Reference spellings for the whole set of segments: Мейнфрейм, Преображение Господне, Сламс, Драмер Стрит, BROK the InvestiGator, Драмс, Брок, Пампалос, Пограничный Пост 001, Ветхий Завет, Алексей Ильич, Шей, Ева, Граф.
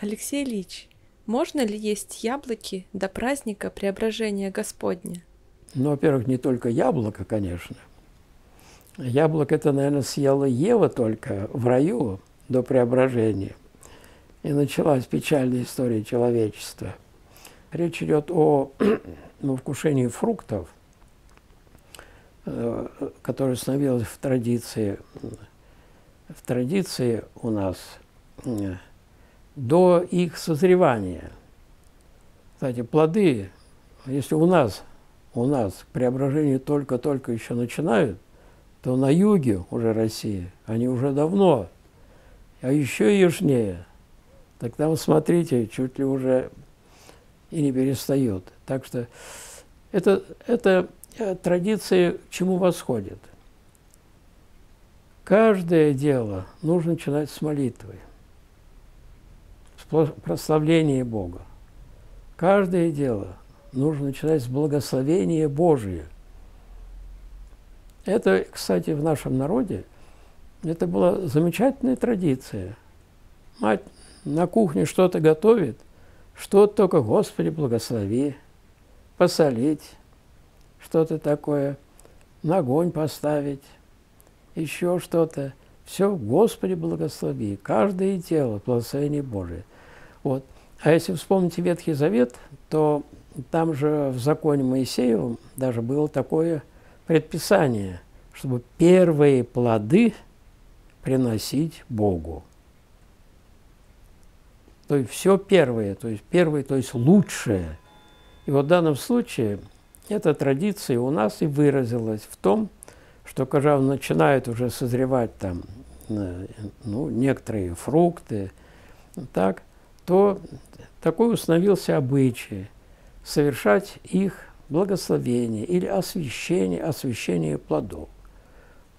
Алексей Ильич, можно ли есть яблоки до праздника Преображения Господня? Ну, во-первых, не только яблоко, конечно. Яблоко это, наверное, съела Ева только в раю до преображения. И началась печальная история человечества. Речь идет о вкушении фруктов, которое становилось в традиции у нас до их созревания. Кстати, плоды, если у нас преображение только-только еще начинают, то на юге уже России они уже давно, а еще южнее. Так там, смотрите, чуть ли уже и не перестают. Так что это традиция к чему восходит. Каждое дело нужно начинать с молитвы, с прославления Бога. Каждое дело нужно начинать с благословения Божия. Это, кстати, в нашем народе, это была замечательная традиция. Мать на кухне что-то готовит, что только Господи благослови, посолить, что-то такое, на огонь поставить, еще что-то. Все, Господи благослови, каждое дело, благословение Божие. Вот. А если вспомните Ветхий Завет, то там же в законе Моисеевом даже было такое предписание, чтобы первые плоды приносить Богу. То есть все первое, то есть лучшее. И вот в данном случае эта традиция у нас и выразилась в том, что когда начинают уже созревать там, ну, некоторые фрукты, так, то такой установился обычай совершать их благословение или освящение плодов.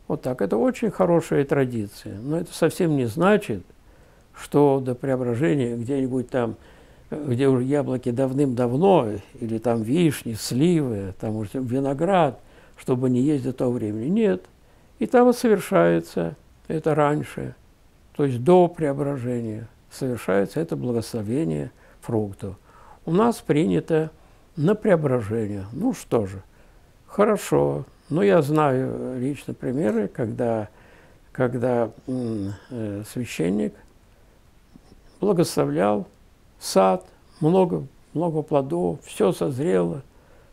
Вот так. Это очень хорошая традиция, но это совсем не значит, что до преображения где-нибудь там, где уже яблоки давным-давно, или там вишни, сливы, там уже виноград, чтобы не есть до того времени. Нет. И там совершается это раньше, то есть до преображения совершается это благословение фруктов. У нас принято на преображение. Ну что же, хорошо. Но я знаю лично примеры, когда священник благословлял сад, много плодов, все созрело,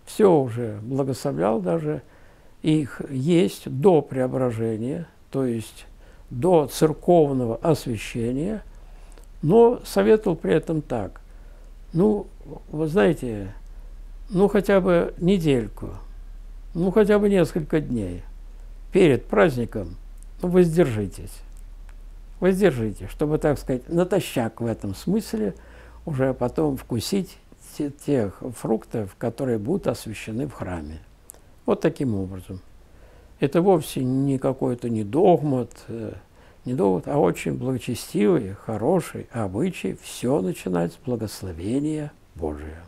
все уже благословлял даже их есть до преображения, то есть до церковного освящения, но советовал при этом так. Ну, вы знаете, ну хотя бы недельку, ну хотя бы несколько дней перед праздником, ну, воздержитесь, чтобы, так сказать, натощак в этом смысле уже потом вкусить тех фруктов, которые будут освящены в храме. Вот таким образом. Это вовсе не какой-то не догмат, а очень благочестивый, хороший обычай все начинать с благословения Божия.